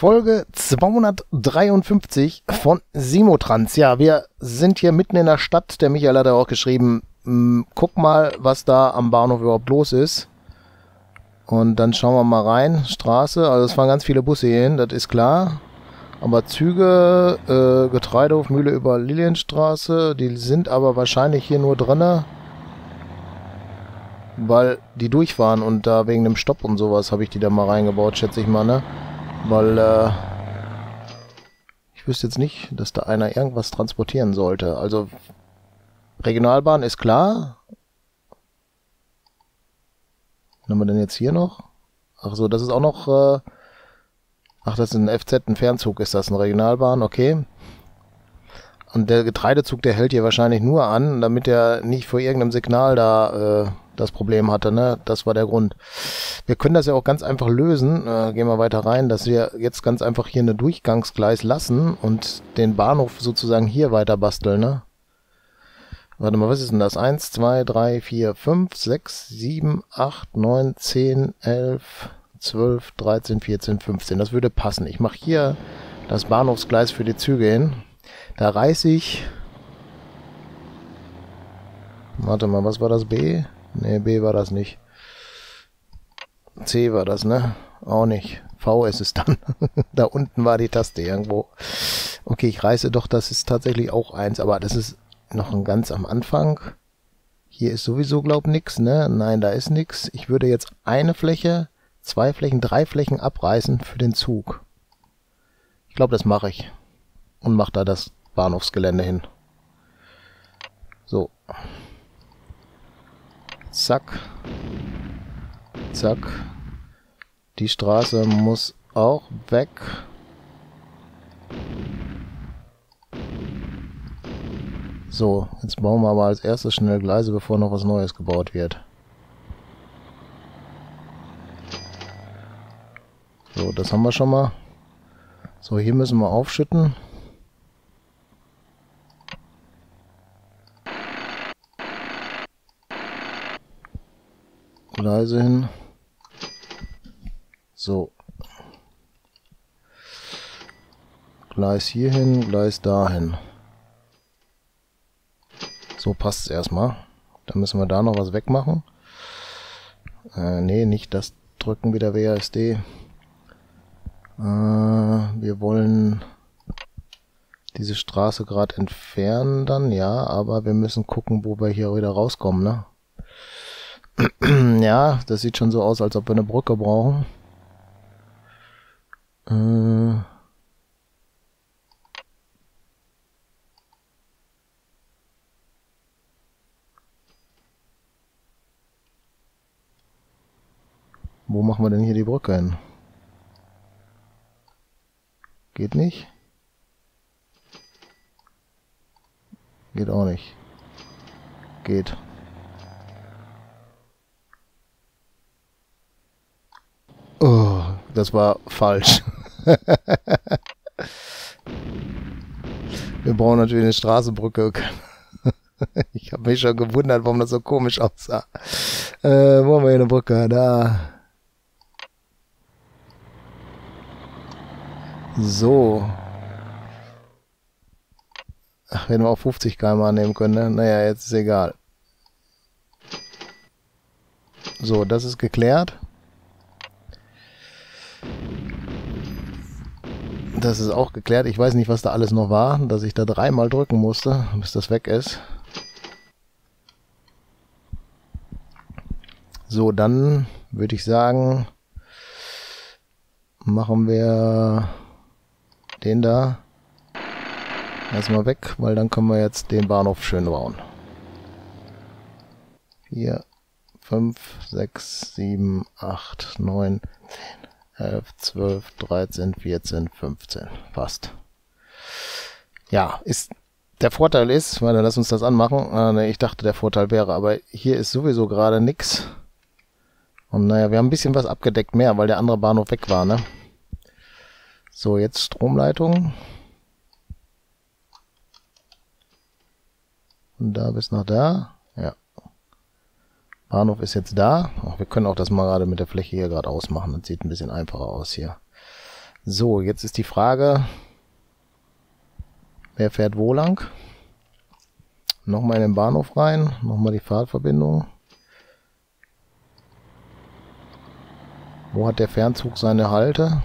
Folge 253 von Simotrans. Ja, wir sind hier mitten in der Stadt. Der Michael hat ja auch geschrieben, guck mal, was da am Bahnhof überhaupt los ist. Und dann schauen wir mal rein. Straße, also es fahren ganz viele Busse hier hin, das ist klar. Aber Züge, Getreidehof, Mühle über Lilienstraße, die sind aber wahrscheinlich hier nur drinne, weil die durchfahren und da wegen dem Stopp und sowas habe ich die da mal reingebaut, schätze ich mal, ne? Weil, ich wüsste jetzt nicht, dass da einer irgendwas transportieren sollte. Also, Regionalbahn ist klar. Was haben wir denn jetzt hier noch? Ach so, das ist auch noch, ach, das ist ein FZ, ein Fernzug ist das, eine Regionalbahn, okay. Und der Getreidezug, der hält hier wahrscheinlich nur an, damit er nicht vor irgendeinem Signal da, das Problem hatte, ne? Das war der Grund. Wir können das ja auch ganz einfach lösen. Gehen wir weiter rein, dass wir jetzt ganz einfach hier eine Durchgangsgleis lassen und den Bahnhof sozusagen hier weiter basteln, ne? Warte mal, was ist denn das? 1, 2, 3, 4, 5, 6, 7, 8, 9, 10, 11, 12, 13, 14, 15. Das würde passen. Ich mache hier das Bahnhofsgleis für die Züge hin. Da reiße ich... Warte mal, was war das? B? Ne, B war das nicht. C war das, ne? Auch nicht. V ist es dann. Da unten war die Taste irgendwo. Okay, ich reiße doch, das ist tatsächlich auch 1, aber das ist noch ein ganz am Anfang. Hier ist sowieso, glaub, nix, ne? Nein, da ist nix. Ich würde jetzt eine Fläche, zwei Flächen, drei Flächen abreißen für den Zug. Ich glaube, das mache ich. Und mache da das Bahnhofsgelände hin. So. Zack. Zack. Die Straße muss auch weg. So, jetzt bauen wir aber als erstes schnell Gleise, bevor noch was Neues gebaut wird. So, das haben wir schon mal. So, hier müssen wir aufschütten. Gleise hin. So. Gleis hierhin, Gleis dahin. So passt es erstmal. Dann müssen wir da noch was wegmachen. Nee, nicht das drücken wie der WASD. Wir wollen diese Straße gerade entfernen dann, ja, aber wir müssen gucken, wo wir hier wieder rauskommen, ne? Ja, das sieht schon so aus, als ob wir eine Brücke brauchen. Wo machen wir denn hier die Brücke hin? Geht nicht. Geht auch nicht. Geht. Oh, das war falsch. Wir brauchen natürlich eine Straßenbrücke. Ich habe mich schon gewundert, warum das so komisch aussah. Wo haben wir hier eine Brücke? Da. So. Ach, hätten wir auch 50 km annehmen können, ne? Naja, jetzt ist egal. So, das ist geklärt. Das ist auch geklärt. Ich weiß nicht, was da alles noch war, dass ich da dreimal drücken musste, bis das weg ist. So, dann würde ich sagen, machen wir den da erstmal weg, weil dann können wir jetzt den Bahnhof schön bauen. 4, 5, 6, 7, 8, 9, 10. 11, 12, 13, 14, 15. Passt. Ja, ist, der Vorteil ist, warte, lass uns das anmachen. Ne, ich dachte, der Vorteil wäre, aber hier ist sowieso gerade nichts. Und naja, wir haben ein bisschen was abgedeckt mehr, weil der andere Bahnhof weg war, ne? So, jetzt Stromleitung. Und da bis nach da. Ja. Bahnhof ist jetzt da. Ach, wir können auch das mal gerade mit der Fläche hier gerade ausmachen. Das sieht ein bisschen einfacher aus hier. So, jetzt ist die Frage, wer fährt wo lang? Nochmal in den Bahnhof rein, nochmal die Fahrtverbindung. Wo hat der Fernzug seine Halte?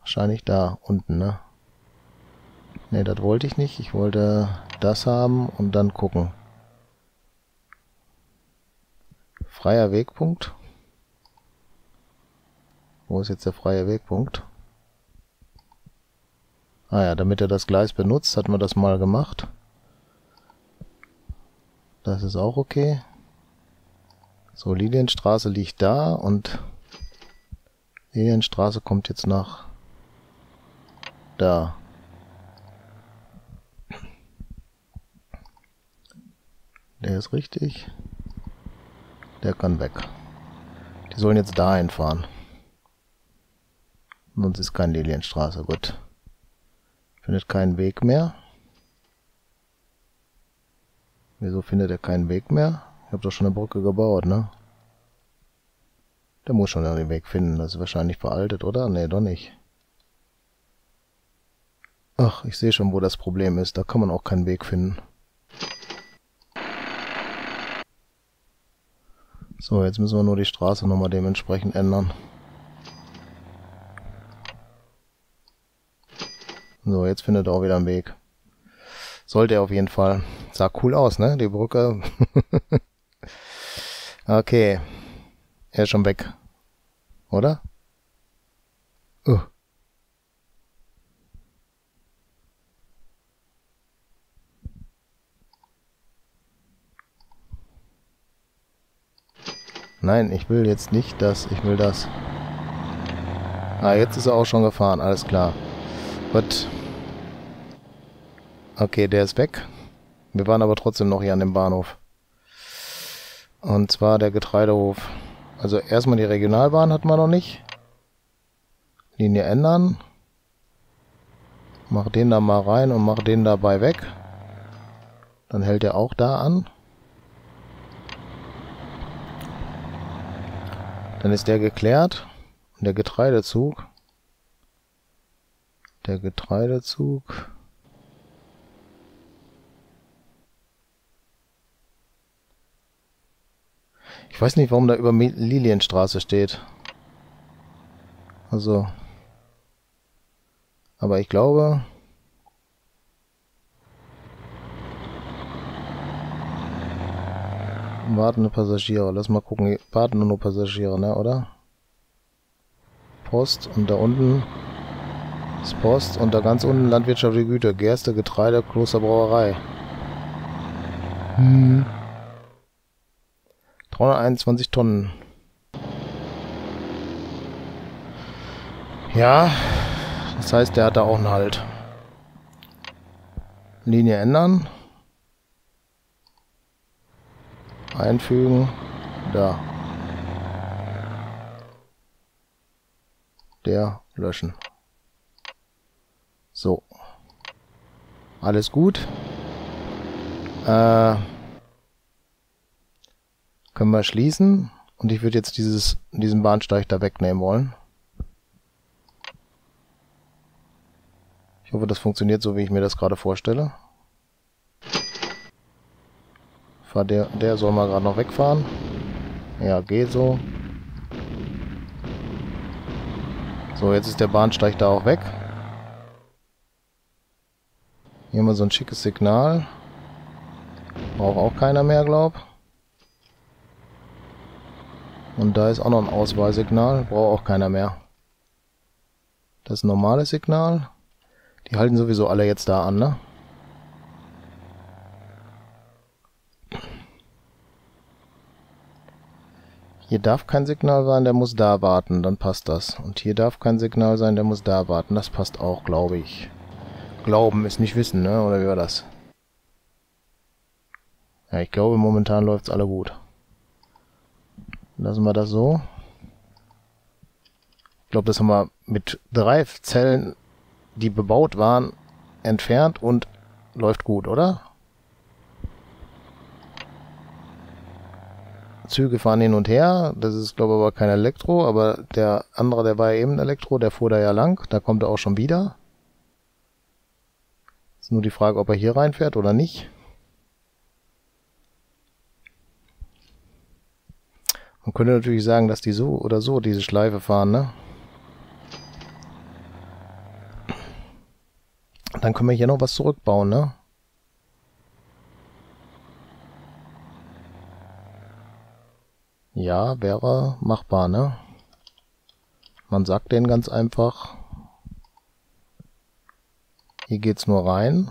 Wahrscheinlich da unten, ne? Ne, das wollte ich nicht. Ich wollte das haben und dann gucken. Freier Wegpunkt. Wo ist jetzt der freie Wegpunkt? Ah ja, damit er das Gleis benutzt, hat man das mal gemacht. Das ist auch okay. So, Lilienstraße liegt da und Lilienstraße kommt jetzt nach da. Der ist richtig. Der kann weg. Die sollen jetzt da einfahren. Sonst ist keine Lilienstraße. Gut. Findet keinen Weg mehr. Wieso findet er keinen Weg mehr? Ich habe doch schon eine Brücke gebaut, ne? Der muss schon den Weg finden. Das ist wahrscheinlich veraltet, oder? Ne, doch nicht. Ach, ich sehe schon, wo das Problem ist. Da kann man auch keinen Weg finden. So, jetzt müssen wir nur die Straße nochmal dementsprechend ändern. So, jetzt findet er auch wieder einen Weg. Sollte er auf jeden Fall. Sah cool aus, ne? Die Brücke. Okay. Er ist schon weg. Oder? Nein, ich will jetzt nicht das. Ich will das. Ah, jetzt ist er auch schon gefahren. Alles klar. Gut. Okay, der ist weg. Wir waren aber trotzdem noch hier an dem Bahnhof. Und zwar der Getreidehof. Also erstmal die Regionalbahn hat man noch nicht. Linie ändern. Mach den da mal rein und mach den dabei weg. Dann hält er auch da an. Dann ist der geklärt. Und der Getreidezug. Der Getreidezug. Ich weiß nicht, warum da über Lilienstraße steht. Also. Aber ich glaube. Wartende Passagiere. Lass mal gucken. Warten nur Passagiere, ne, oder? Post und da unten ist Post und da ganz unten landwirtschaftliche Güter. Gerste, Getreide, Klosterbrauerei. 321 Tonnen. Ja, das heißt, der hat da auch einen Halt. Linie ändern. Einfügen. Da. Der löschen. So. Alles gut. Können wir schließen. Und ich würde jetzt diesen Bahnsteig da wegnehmen wollen. Ich hoffe, das funktioniert so, wie ich mir das gerade vorstelle. Der soll mal gerade noch wegfahren. Ja, geht so. So, jetzt ist der Bahnsteig da auch weg. Hier mal so ein schickes Signal. Braucht auch keiner mehr, glaub. Und da ist auch noch ein Auswahlsignal. Braucht auch keiner mehr. Das ist ein normales Signal. Die halten sowieso alle jetzt da an, ne? Hier darf kein Signal sein, der muss da warten, dann passt das. Und hier darf kein Signal sein, der muss da warten, das passt auch, glaube ich. Glauben ist nicht wissen, ne? Oder wie war das? Ja, ich glaube, momentan läuft's alle gut. Lassen wir das so. Ich glaube, das haben wir mit 3 Zellen, die bebaut waren, entfernt und läuft gut, oder? Züge fahren hin und her. Das ist, glaube ich, aber kein Elektro. Aber der andere, der war ja eben Elektro, der fuhr da ja lang. Da kommt er auch schon wieder. Ist nur die Frage, ob er hier reinfährt oder nicht. Man könnte natürlich sagen, dass die so oder so diese Schleife fahren, ne? Dann können wir hier noch was zurückbauen, ne? Ja, wäre machbar, ne? Man sagt denen ganz einfach, hier geht's nur rein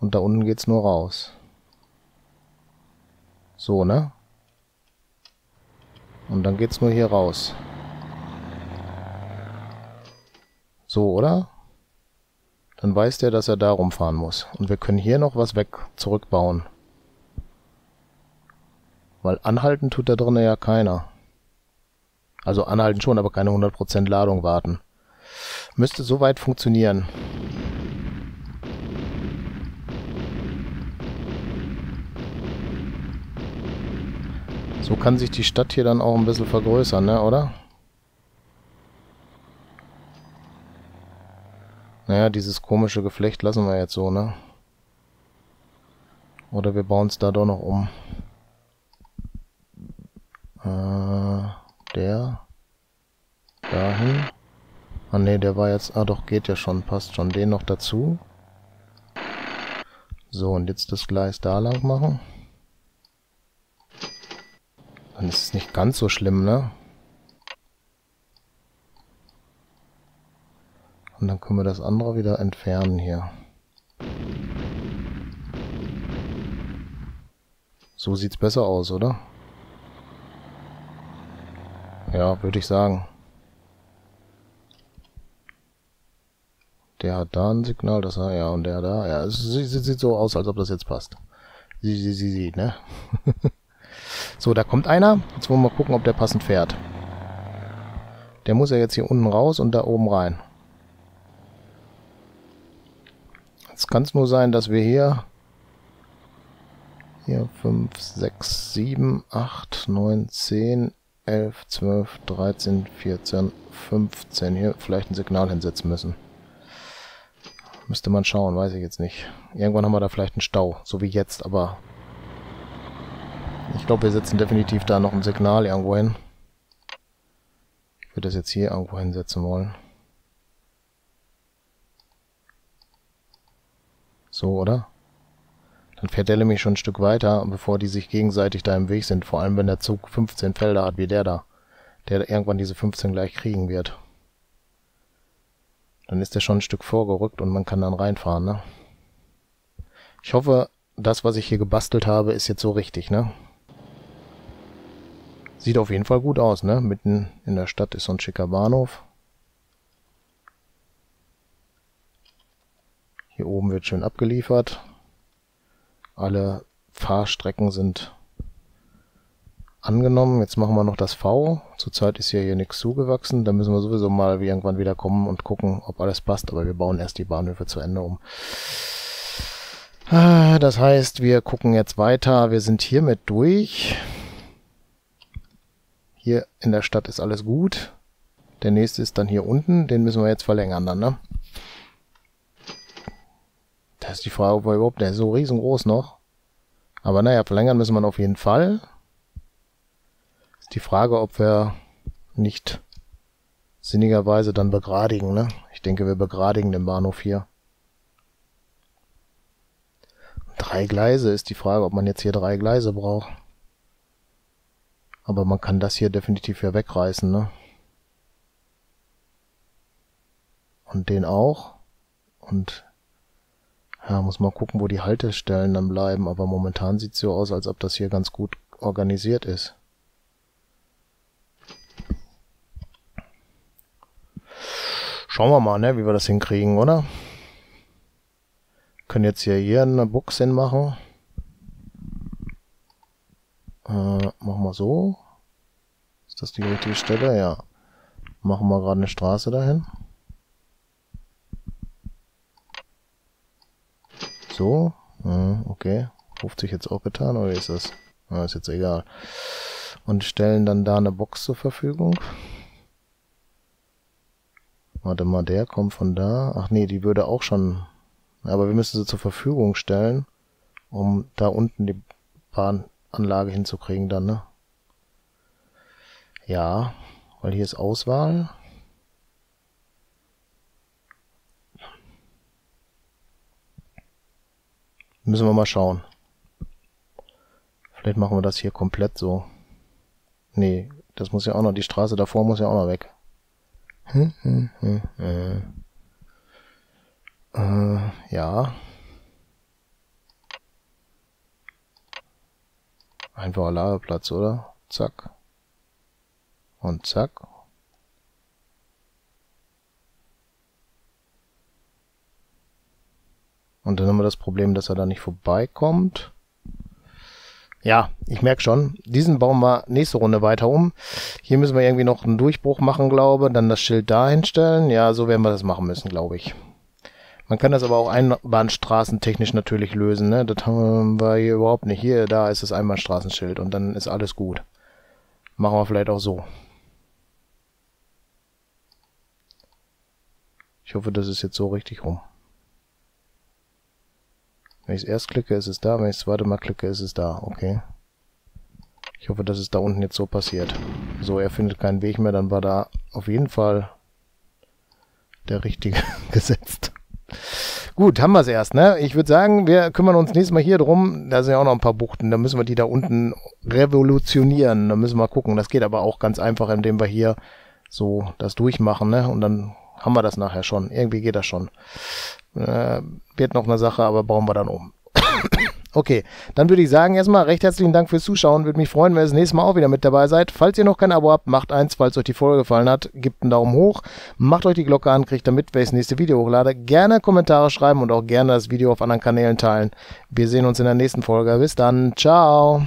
und da unten geht's nur raus. So, ne? Und dann geht's nur hier raus. So, oder? Dann weiß der, dass er da rumfahren muss. Und wir können hier noch was weg zurückbauen. Weil anhalten tut da drinnen ja keiner. Also anhalten schon, aber keine 100% Ladung warten. Müsste soweit funktionieren. So kann sich die Stadt hier dann auch ein bisschen vergrößern, ne, oder? Naja, dieses komische Geflecht lassen wir jetzt so, ne? Oder wir bauen es da doch noch um. Der. Dahin. Ah, ne, der war jetzt... Ah, doch, geht ja schon. Passt schon. Den noch dazu. So, und jetzt das Gleis da lang machen. Dann ist es nicht ganz so schlimm, ne? Und dann können wir das andere wieder entfernen hier. So sieht's besser aus, oder? Ja, würde ich sagen. Der hat da ein Signal, das er ja und der da. Ja, es sieht so aus, als ob das jetzt passt. Sie, ne? So, da kommt einer. Jetzt wollen wir mal gucken, ob der passend fährt. Der muss ja jetzt hier unten raus und da oben rein. Jetzt kann es nur sein, dass wir hier 5, 6, 7, 8, 9, 10, 11, 12, 13, 14, 15 hier vielleicht ein Signal hinsetzen müssen. Müsste man schauen, weiß ich jetzt nicht. Irgendwann haben wir da vielleicht einen Stau, so wie jetzt, aber ich glaube, wir setzen definitiv da noch ein Signal irgendwo hin. Ich würde das jetzt hier irgendwo hinsetzen wollen. So, oder? Dann fährt der nämlich schon ein Stück weiter, bevor die sich gegenseitig da im Weg sind. Vor allem, wenn der Zug 15 Felder hat, wie der da. Der irgendwann diese 15 gleich kriegen wird. Dann ist der schon ein Stück vorgerückt und man kann dann reinfahren, ne? Ich hoffe, das, was ich hier gebastelt habe, ist jetzt so richtig, ne? Sieht auf jeden Fall gut aus, ne? Mitten in der Stadt ist so ein schicker Bahnhof. Hier oben wird schön abgeliefert. Alle Fahrstrecken sind angenommen. Jetzt machen wir noch das V. Zurzeit ist hier nichts zugewachsen. Da müssen wir sowieso mal irgendwann wieder kommen und gucken, ob alles passt. Aber wir bauen erst die Bahnhöfe zu Ende um. Das heißt, wir gucken jetzt weiter. Wir sind hiermit durch. Hier in der Stadt ist alles gut. Der nächste ist dann hier unten. Den müssen wir jetzt verlängern dann, ne? Da ist die Frage, ob wir überhaupt... Der ist so riesengroß noch. Aber naja, verlängern müssen wir ihn auf jeden Fall. Ist die Frage, ob wir nicht sinnigerweise dann begradigen, ne? Ich denke, wir begradigen den Bahnhof hier. 3 Gleise ist die Frage, ob man jetzt hier 3 Gleise braucht. Aber man kann das hier definitiv ja wegreißen, ne? Und den auch. Und... Ja, muss mal gucken, wo die Haltestellen dann bleiben, aber momentan sieht es so aus, als ob das hier ganz gut organisiert ist. Schauen wir mal, ne, wie wir das hinkriegen, oder? Wir können jetzt hier eine Box hinmachen. Machen wir so. Ist das die richtige Stelle? Ja. Machen wir gerade eine Straße dahin. So, okay. ruft sich jetzt auch getan, oder ist das? Na, ist jetzt egal. Und stellen dann da eine Box zur Verfügung. Warte mal, der kommt von da. Ach nee, die würde auch schon... Aber wir müssen sie zur Verfügung stellen, um da unten die Bahnanlage hinzukriegen dann, ne? Ja, weil hier ist Auswahl. Müssen wir mal schauen. Vielleicht machen wir das hier komplett so. Nee, das muss ja auch noch, die Straße davor muss ja auch noch weg. Ja. Einfacher Ladeplatz, oder? Zack. Und zack. Und dann haben wir das Problem, dass er da nicht vorbeikommt. Ja, ich merke schon, diesen bauen wir nächste Runde weiter um. Hier müssen wir irgendwie noch einen Durchbruch machen, glaube ich. Dann das Schild da hinstellen. Ja, so werden wir das machen müssen, glaube ich. Man kann das aber auch einbahnstraßentechnisch natürlich lösen, ne? Das haben wir hier überhaupt nicht. Hier, da ist das Einbahnstraßenschild und dann ist alles gut. Machen wir vielleicht auch so. Ich hoffe, das ist jetzt so richtig rum. Wenn ich es erst klicke, ist es da. Wenn ich es zweite Mal klicke, ist es da. Okay. Ich hoffe, dass es da unten jetzt so passiert. So, er findet keinen Weg mehr. Dann war da auf jeden Fall der richtige gesetzt. Gut, haben wir es erst, ne? Ich würde sagen, wir kümmern uns nächstes Mal hier drum. Da sind ja auch noch ein paar Buchten. Da müssen wir die da unten revolutionieren. Da müssen wir mal gucken. Das geht aber auch ganz einfach, indem wir hier so das durchmachen, ne? Und dann haben wir das nachher schon. Irgendwie geht das schon. Wird noch eine Sache, aber bauen wir dann um. Okay, dann würde ich sagen, erstmal recht herzlichen Dank fürs Zuschauen. Würde mich freuen, wenn ihr das nächste Mal auch wieder mit dabei seid. Falls ihr noch kein Abo habt, macht eins. Falls euch die Folge gefallen hat, gebt einen Daumen hoch. Macht euch die Glocke an, kriegt damit, wenn ich das nächste Video hochlade. Gerne Kommentare schreiben und auch gerne das Video auf anderen Kanälen teilen. Wir sehen uns in der nächsten Folge. Bis dann. Ciao.